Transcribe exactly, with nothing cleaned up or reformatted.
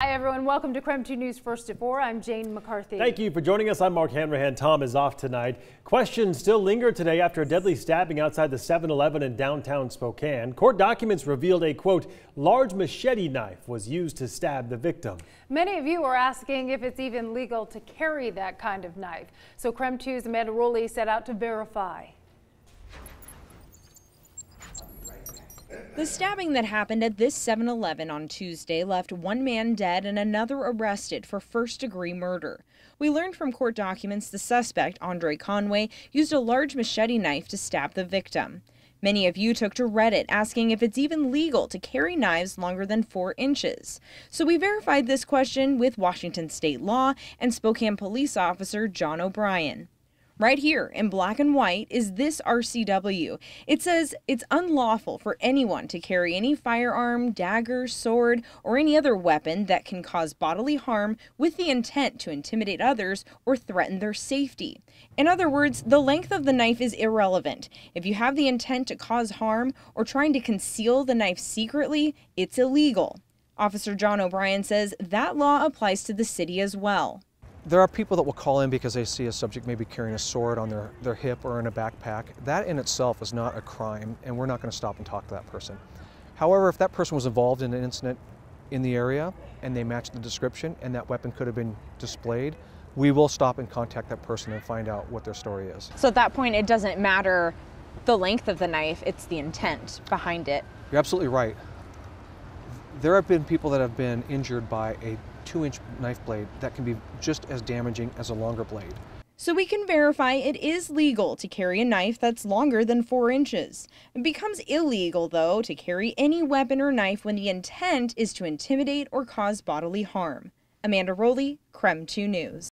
Hi everyone, welcome to KREM two News First at four. I'm Jane McCarthy. Thank you for joining us. I'm Mark Hanrahan. Tom is off tonight. Questions still linger today after a deadly stabbing outside the seven eleven in downtown Spokane. Court documents revealed a, quote, large machete knife was used to stab the victim. Many of you are asking if it's even legal to carry that kind of knife. So KREM two's Amanda Rowley set out to verify. The stabbing that happened at this seven eleven on Tuesday left one man dead and another arrested for first-degree murder. We learned from court documents the suspect, Andre Conway, used a large machete knife to stab the victim. Many of you took to Reddit asking if it's even legal to carry knives longer than four inches. So we verified this question with Washington state law and Spokane police officer John O'Brien. Right here in black and white is this R C W. It says it's unlawful for anyone to carry any firearm, dagger, sword, or any other weapon that can cause bodily harm with the intent to intimidate others or threaten their safety. In other words, the length of the knife is irrelevant. If you have the intent to cause harm or trying to conceal the knife secretly, it's illegal. Officer John O'Brien says that law applies to the city as well. There are people that will call in because they see a subject maybe carrying a sword on their, their hip or in a backpack. That in itself is not a crime, and we're not going to stop and talk to that person. However, if that person was involved in an incident in the area and they matched the description and that weapon could have been displayed, we will stop and contact that person and find out what their story is. So at that point, it doesn't matter the length of the knife, it's the intent behind it. You're absolutely right. There have been people that have been injured by a two-inch knife blade that can be just as damaging as a longer blade. So we can verify it is legal to carry a knife that's longer than four inches. It becomes illegal, though, to carry any weapon or knife when the intent is to intimidate or cause bodily harm. Amanda Rowley, KREM two News.